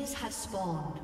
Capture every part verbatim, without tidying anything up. Minions have spawned.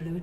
Blue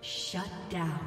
Shut down.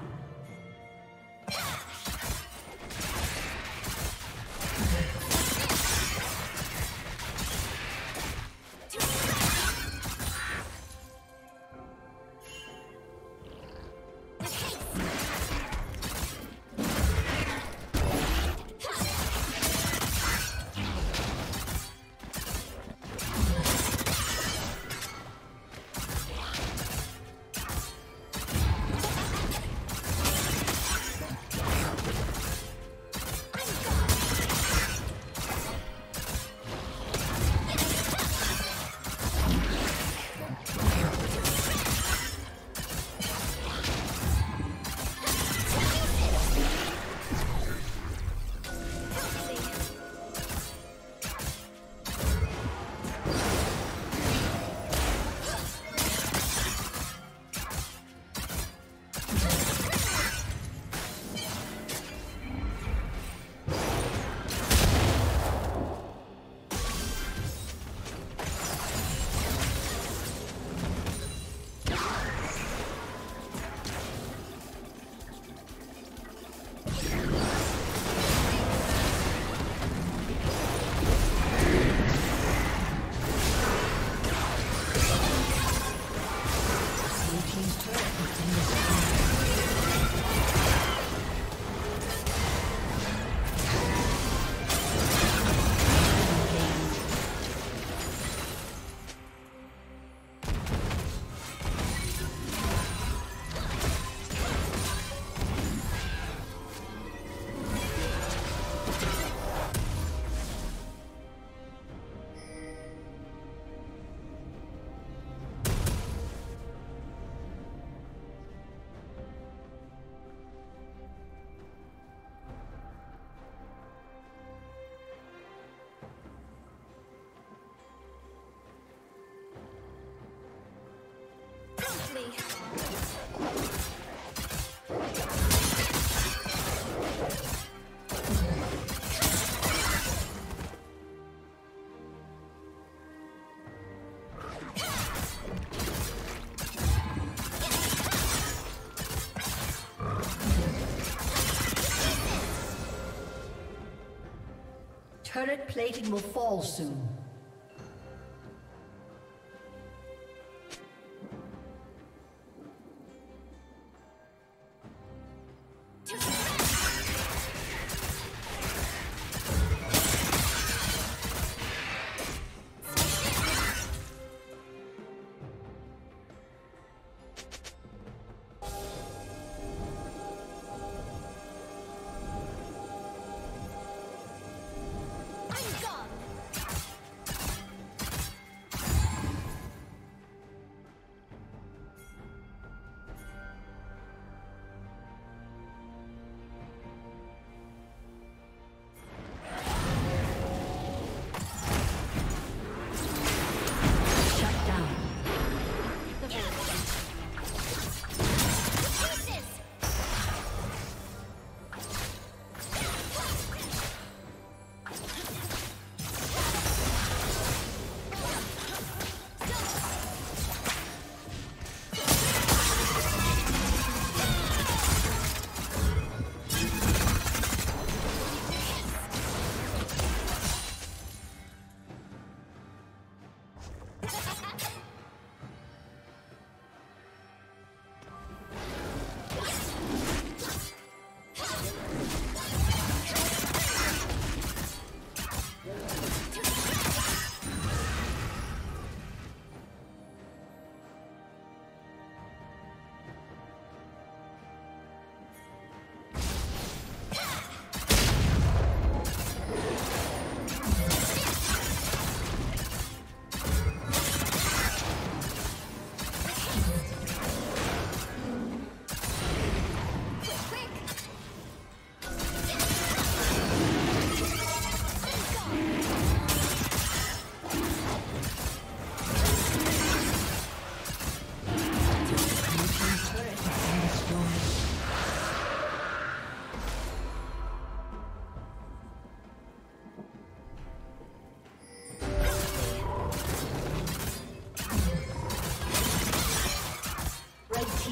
Turret plating will fall soon.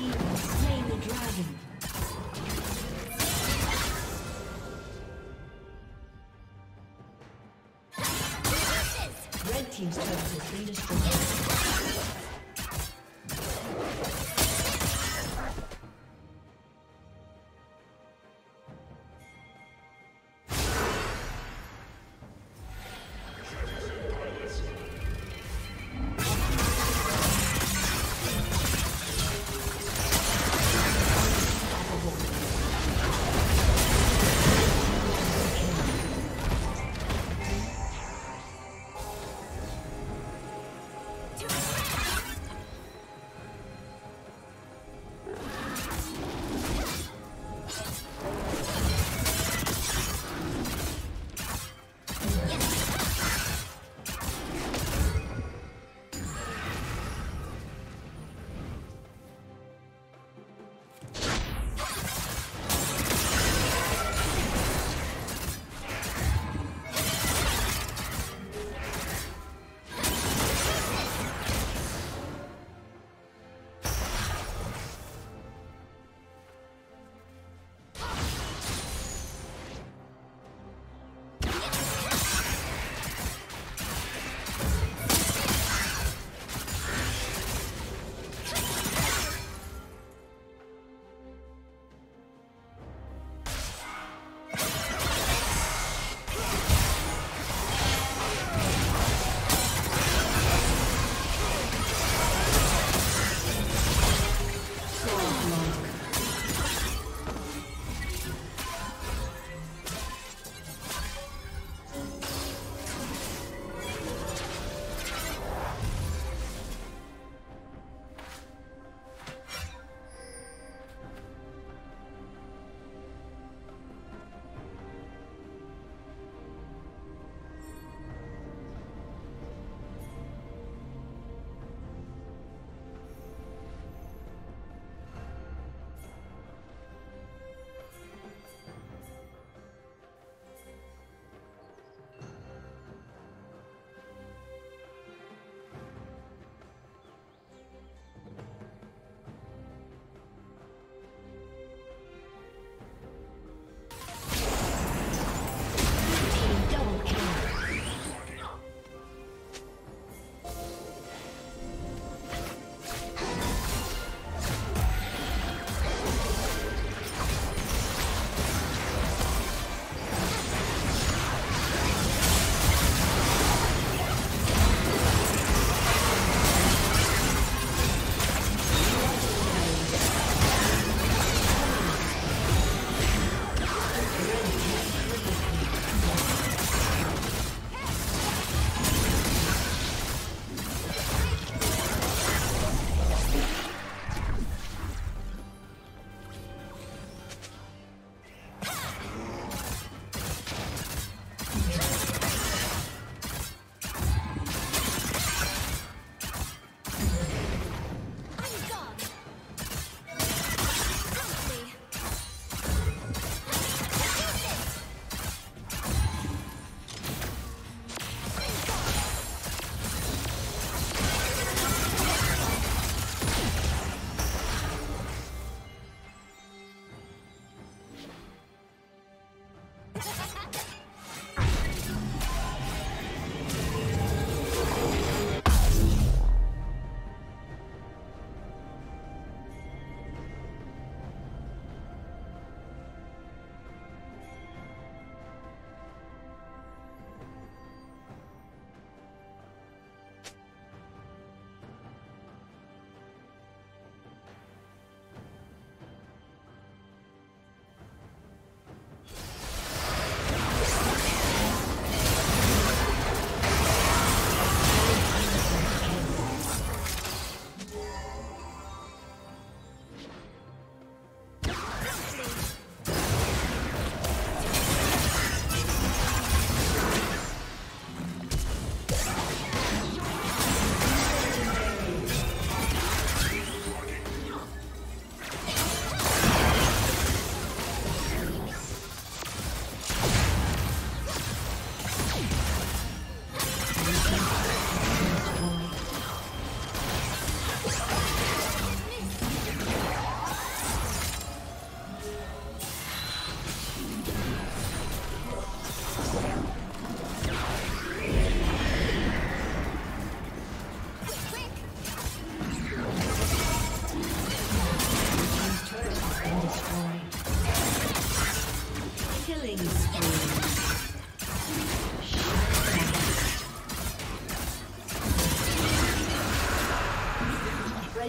team has slain the dragon. Red team's turret has been destroyed.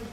Red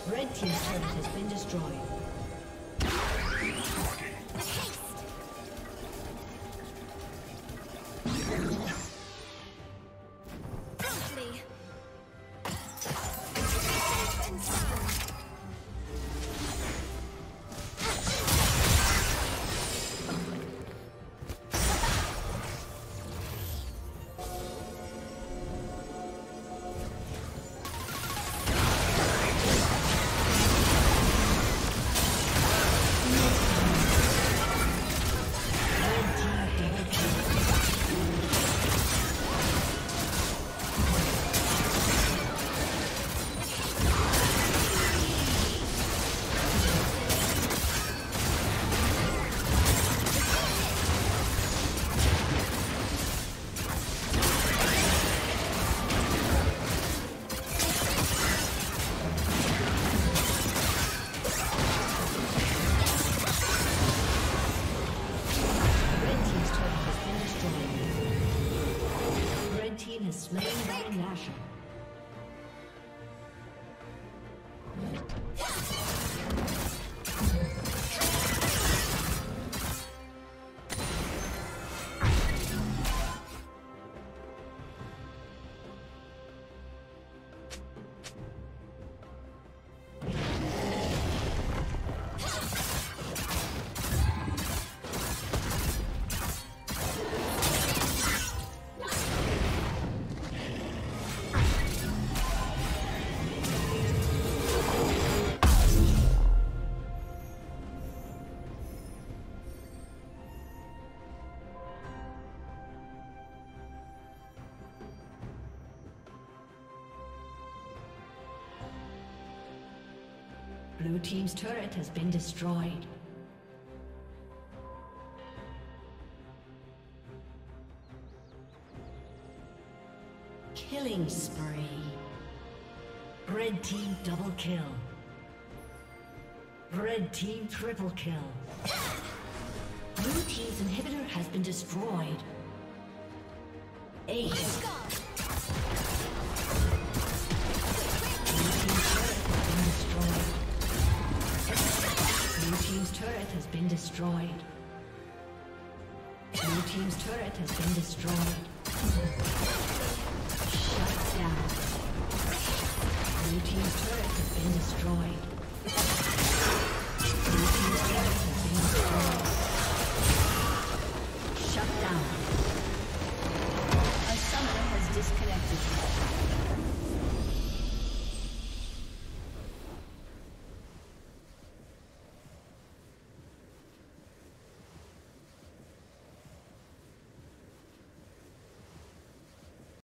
Red team's turret has been destroyed. Blue team's turret has been destroyed. Killing spree. Red team double kill. Red team triple kill. Blue team's inhibitor has been destroyed. Ace. Turret has been destroyed. Blue team's turret has been destroyed. Shut down. Blue team's turret has been destroyed.